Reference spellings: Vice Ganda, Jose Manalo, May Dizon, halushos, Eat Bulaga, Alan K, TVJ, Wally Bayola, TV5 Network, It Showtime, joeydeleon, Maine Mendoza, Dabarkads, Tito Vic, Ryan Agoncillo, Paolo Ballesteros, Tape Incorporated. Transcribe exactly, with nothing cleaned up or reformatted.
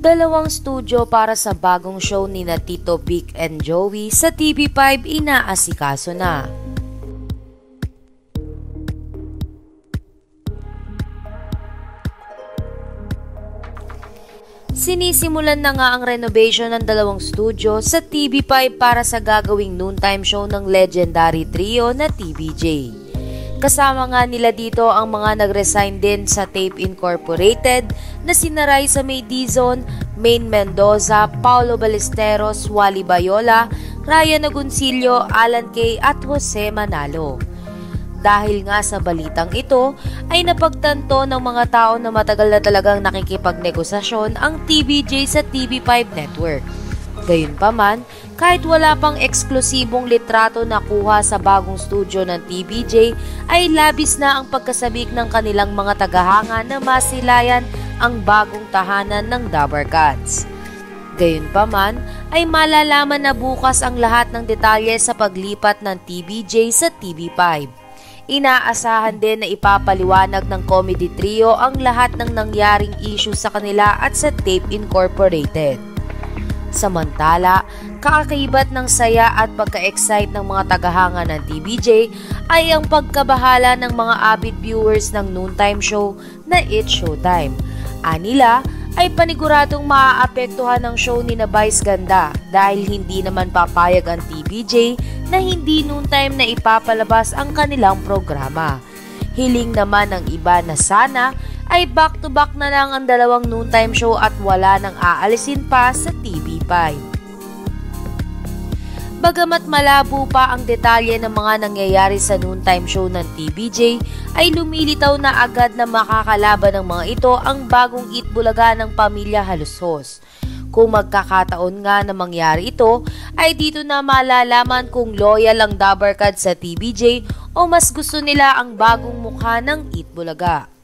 Dalawang studio para sa bagong show ni na Tito Vic and Joey sa T V five inaasikaso na. Sinisimulan na nga ang renovation ng dalawang studio sa T V five para sa gagawing noontime show ng legendary trio na T V J. Kasama nga nila dito ang mga nag-resign din sa Tape Incorporated na sinaray sa May Dizon, Maine Mendoza, Paolo Ballesteros, Wally Bayola, Ryan Agoncillo, Alan K at Jose Manalo. Dahil nga sa balitang ito ay napagtanto ng mga tao na matagal na talagang nakikipagnegosasyon ang T V J sa T V five Network. Gayunpaman, kahit wala pang eksklusibong litrato na kuha sa bagong studio ng T V J, ay labis na ang pagkasabik ng kanilang mga tagahanga na masilayan ang bagong tahanan ng Dabarkads. Gayunpaman, ay malalaman na bukas ang lahat ng detalye sa paglipat ng T V J sa T V five. Inaasahan din na ipapaliwanag ng comedy trio ang lahat ng nangyaring issue sa kanila at sa Tape Incorporated. Samantala, kaakibat ng saya at pagka-excite ng mga tagahanga ng T V J ay ang pagkabahala ng mga avid viewers ng noontime show na It Showtime. Anila ay paniguradong maaapektuhan ng show ni na Vice Ganda dahil hindi naman papayag ang T V J na hindi noontime na ipapalabas ang kanilang programa. Hiling naman ng iba na sana ay back-to-back na lang ang dalawang noontime show at wala nang aalisin pa sa T V five. Bagamat malabo pa ang detalye ng mga nangyayari sa noontime show ng T V J, ay lumilitaw na agad na makakalaban ng mga ito ang bagong Eat Bulaga ng pamilya Halushos. Kung magkakataon nga na mangyari ito, ay dito na malalaman kung loyal ang Dabarkad sa T V J o mas gusto nila ang bagong mukha ng Eat Bulaga.